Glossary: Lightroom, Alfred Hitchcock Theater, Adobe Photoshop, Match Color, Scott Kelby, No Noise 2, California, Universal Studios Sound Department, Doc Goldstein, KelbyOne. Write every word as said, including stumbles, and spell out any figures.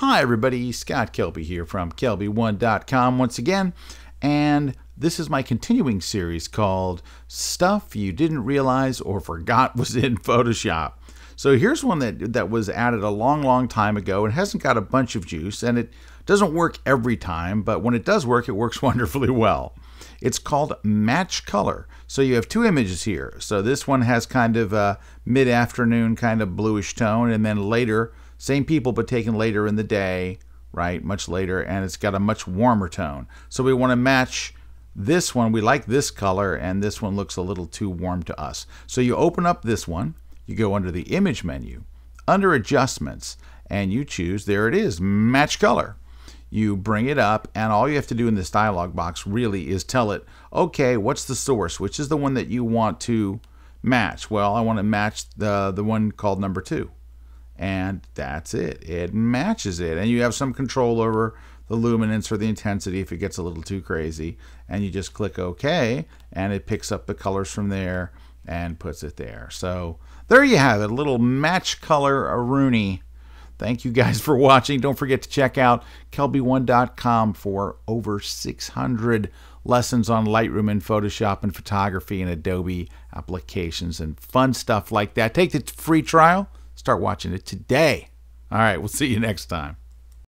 Hi everybody, Scott Kelby here from Kelby one dot com once again, and this is my continuing series called Stuff You Didn't Realize or Forgot Was in Photoshop. So here's one that, that was added a long, long time ago and hasn't got a bunch of juice, and it doesn't work every time, but when it does work, it works wonderfully well. It's called Match Color. So you have two images here. So this one has kind of a mid-afternoon kind of bluish tone, and then later, same people, but taken later in the day, right? Much later, and it's got a much warmer tone. So we want to match this one. We like this color, and this one looks a little too warm to us. So you open up this one, you go under the Image menu, under Adjustments, and you choose, there it is, Match Color. You bring it up, and all you have to do in this dialog box really is tell it, okay, what's the source? Which is the one that you want to match? Well, I want to match the, the one called number two. And that's it. It matches it. And you have some control over the luminance or the intensity if it gets a little too crazy. And you just click OK, and it picks up the colors from there and puts it there. So there you have it, a little match color a-rooney. Thank you guys for watching. Don't forget to check out Kelby one dot com for over six hundred lessons on Lightroom and Photoshop and photography and Adobe applications and fun stuff like that. Take the free trial. Start watching it today. All right, we'll see you next time.